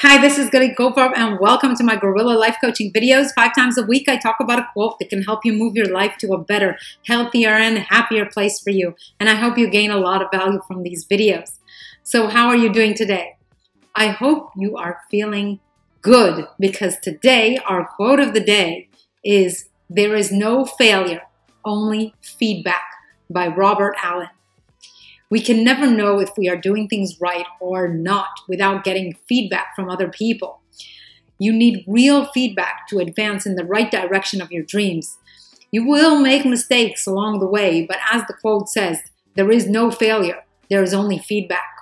Hi, this is Galit Goldfarb and welcome to my Guerrilla Life Coaching videos. 5 times a week, I talk about a quote that can help you move your life to a better, healthier, and happier place for you. And I hope you gain a lot of value from these videos. So how are you doing today? I hope you are feeling good because today our quote of the day is, "There is no failure, only feedback," by Robert Allen. We can never know if we are doing things right or not without getting feedback from other people. You need real feedback to advance in the right direction of your dreams. You will make mistakes along the way, but as the quote says, there is no failure, there is only feedback.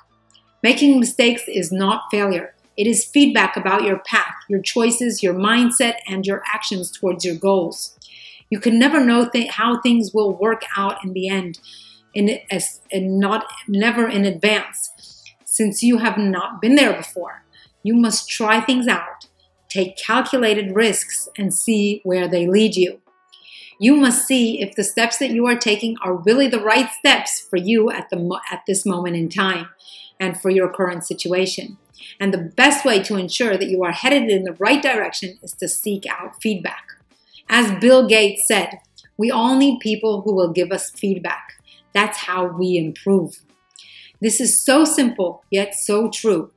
Making mistakes is not failure. It is feedback about your path, your choices, your mindset, and your actions towards your goals. You can never know how things will work out in the end. Never in advance, since you have not been there before. You must try things out, take calculated risks, and see where they lead you. You must see if the steps that you are taking are really the right steps for you at this moment in time and for your current situation. And the best way to ensure that you are headed in the right direction is to seek out feedback. As Bill Gates said, we all need people who will give us feedback. That's how we improve. This is so simple, yet so true.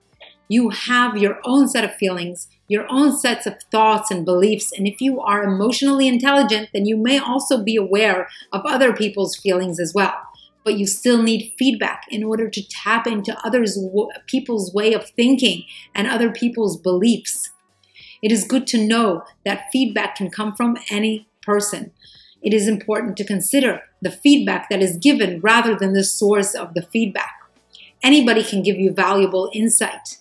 You have your own set of feelings, your own sets of thoughts and beliefs, and if you are emotionally intelligent, then you may also be aware of other people's feelings as well. But you still need feedback in order to tap into people's way of thinking and other people's beliefs. It is good to know that feedback can come from any person. It is important to consider the feedback that is given rather than the source of the feedback. Anybody can give you valuable insight,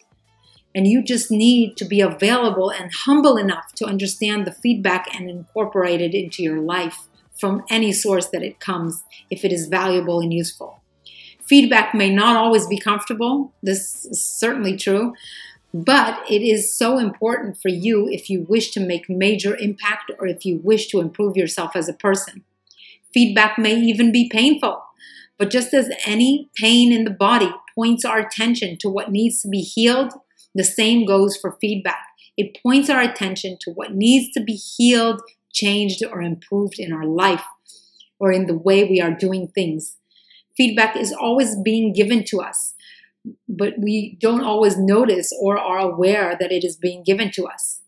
and you just need to be available and humble enough to understand the feedback and incorporate it into your life from any source that it comes if it is valuable and useful. Feedback may not always be comfortable, this is certainly true, but it is so important for you if you wish to make major impact or if you wish to improve yourself as a person. Feedback may even be painful, but just as any pain in the body points our attention to what needs to be healed, the same goes for feedback. It points our attention to what needs to be healed, changed, or improved in our life or in the way we are doing things. Feedback is always being given to us, but we don't always notice or are aware that it is being given to us.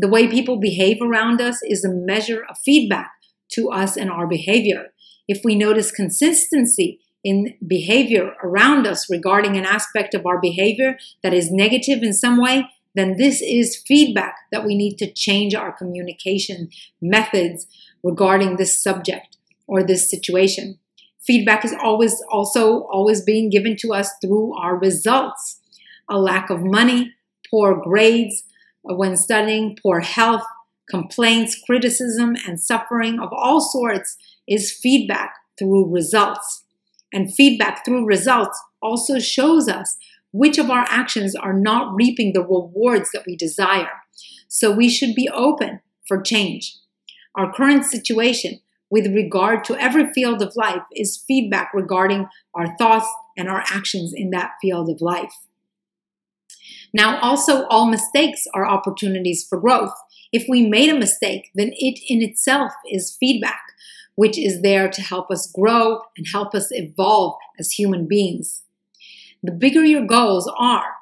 The way people behave around us is a measure of feedback to us and our behavior. If we notice consistency in behavior around us regarding an aspect of our behavior that is negative in some way, then this is feedback that we need to change our communication methods regarding this subject or this situation. Feedback is also always being given to us through our results. A lack of money, poor grades when studying, poor health, complaints, criticism, and suffering of all sorts is feedback through results. And feedback through results also shows us which of our actions are not reaping the rewards that we desire. So we should be open for change. Our current situation with regard to every field of life is feedback regarding our thoughts and our actions in that field of life. Now, also, all mistakes are opportunities for growth. If we made a mistake, then it in itself is feedback, which is there to help us grow and help us evolve as human beings. The bigger your goals are,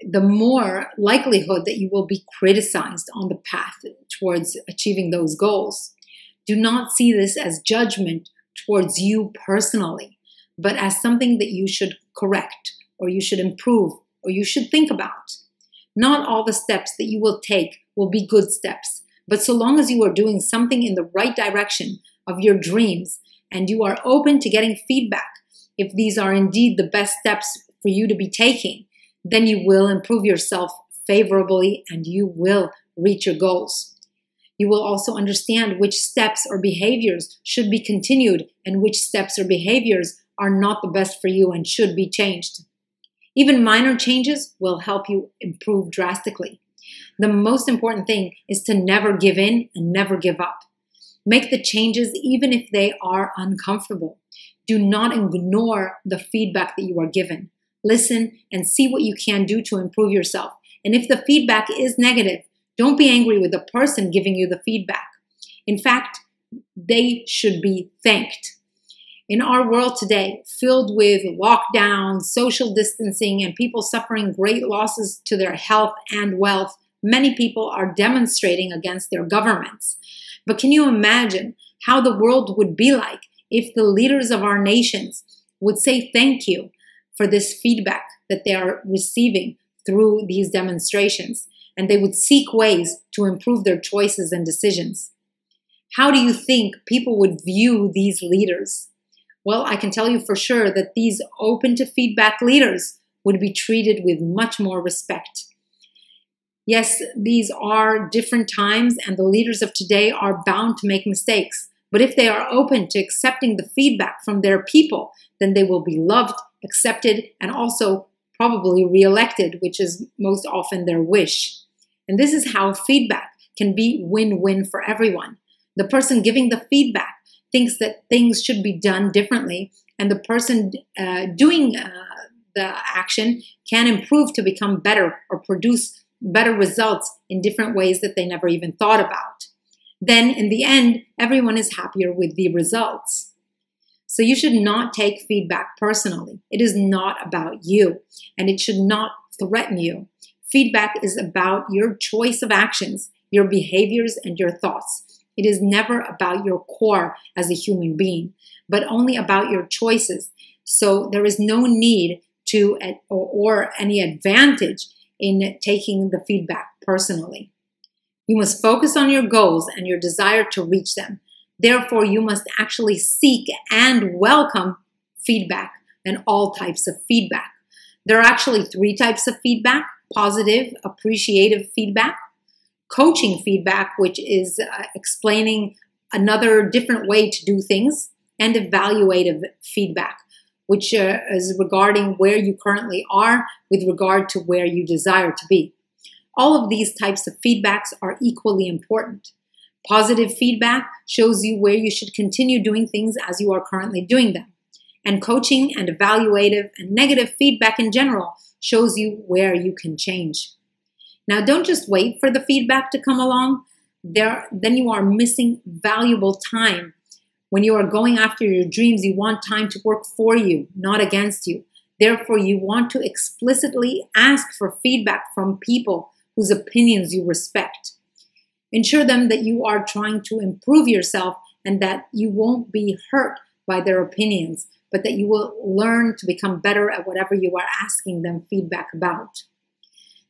the more likelihood that you will be criticized on the path towards achieving those goals. Do not see this as judgment towards you personally, but as something that you should correct, or you should improve, or you should think about. Not all the steps that you will take will be good steps, but so long as you are doing something in the right direction of your dreams and you are open to getting feedback, if these are indeed the best steps for you to be taking, then you will improve yourself favorably and you will reach your goals. You will also understand which steps or behaviors should be continued and which steps or behaviors are not the best for you and should be changed. Even minor changes will help you improve drastically. The most important thing is to never give in and never give up. Make the changes even if they are uncomfortable. Do not ignore the feedback that you are given. Listen and see what you can do to improve yourself And if the feedback is negative, don't be angry with the person giving you the feedback. In fact, they should be thanked. In our world today, filled with lockdowns, social distancing, and people suffering great losses to their health and wealth, many people are demonstrating against their governments. But can you imagine how the world would be like if the leaders of our nations would say thank you for this feedback that they are receiving through these demonstrations, and they would seek ways to improve their choices and decisions? How do you think people would view these leaders? Well, I can tell you for sure that these open to feedback leaders would be treated with much more respect. Yes, these are different times, and the leaders of today are bound to make mistakes. But if they are open to accepting the feedback from their people, then they will be loved, accepted, and also probably reelected, which is most often their wish. And this is how feedback can be win-win for everyone. The person giving the feedback thinks that things should be done differently, and the person doing the action can improve to become better or produce better results in different ways that they never even thought about. Then in the end, everyone is happier with the results. So you should not take feedback personally. It is not about you, and it should not threaten you. Feedback is about your choice of actions, your behaviors, and your thoughts. It is never about your core as a human being, but only about your choices. So there is no need to or any advantage in taking the feedback personally. You must focus on your goals and your desire to reach them. Therefore, you must actually seek and welcome feedback and all types of feedback. There are actually 3 types of feedback: positive, appreciative feedback, coaching feedback, which is explaining another different way to do things, and evaluative feedback, which is regarding where you currently are with regard to where you desire to be. All of these types of feedbacks are equally important. Positive feedback shows you where you should continue doing things as you are currently doing them. And coaching and evaluative and negative feedback in general shows you where you can change. Now, don't just wait for the feedback to come along. Then you are missing valuable time. When you are going after your dreams, you want time to work for you, not against you. Therefore, you want to explicitly ask for feedback from people whose opinions you respect. Ensure them that you are trying to improve yourself and that you won't be hurt by their opinions, but that you will learn to become better at whatever you are asking them feedback about.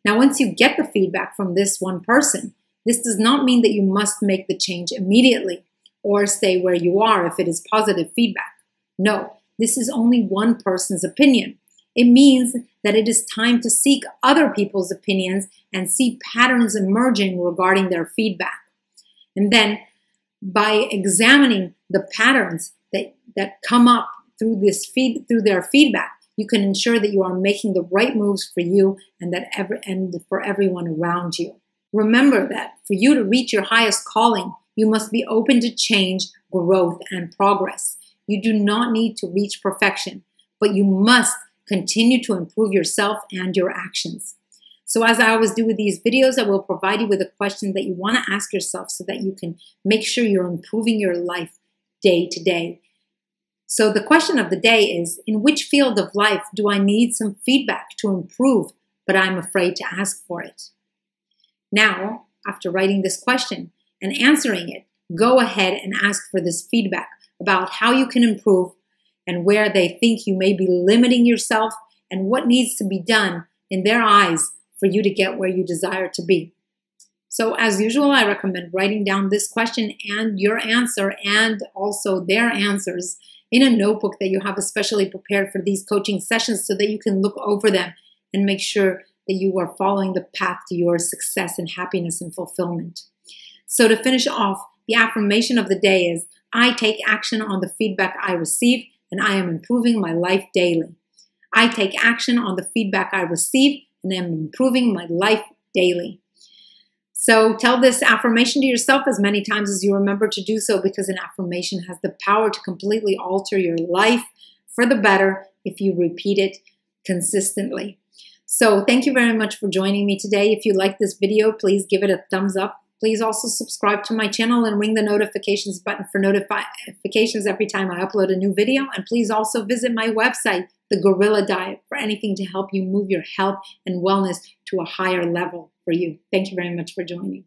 Now, once you get the feedback from this one person, this does not mean that you must make the change immediately or stay where you are if it is positive feedback. No, this is only one person's opinion. It means that it is time to seek other people's opinions and see patterns emerging regarding their feedback. And then by examining the patterns that come up through their feedback, you can ensure that you are making the right moves for you and for everyone around you. Remember that for you to reach your highest calling, you must be open to change, growth, and progress. You do not need to reach perfection, but you must continue to improve yourself and your actions. So as I always do with these videos, I will provide you with a question that you want to ask yourself so that you can make sure you're improving your life day to day. So the question of the day is, in which field of life do I need some feedback to improve, but I'm afraid to ask for it? Now, after writing this question and answering it, go ahead and ask for this feedback about how you can improve and where they think you may be limiting yourself and what needs to be done in their eyes for you to get where you desire to be. So as usual, I recommend writing down this question and your answer and also their answers in a notebook that you have especially prepared for these coaching sessions so that you can look over them and make sure that you are following the path to your success and happiness and fulfillment. So to finish off, the affirmation of the day is, I take action on the feedback I receive and I am improving my life daily. I take action on the feedback I receive and I am improving my life daily. So tell this affirmation to yourself as many times as you remember to do so, because an affirmation has the power to completely alter your life for the better if you repeat it consistently. So thank you very much for joining me today. If you like this video, please give it a thumbs up. Please also subscribe to my channel and ring the notifications button for notifications every time I upload a new video. And please also visit my website, The Guerrilla Diet, for anything to help you move your health and wellness to a higher level for you. Thank you very much for joining.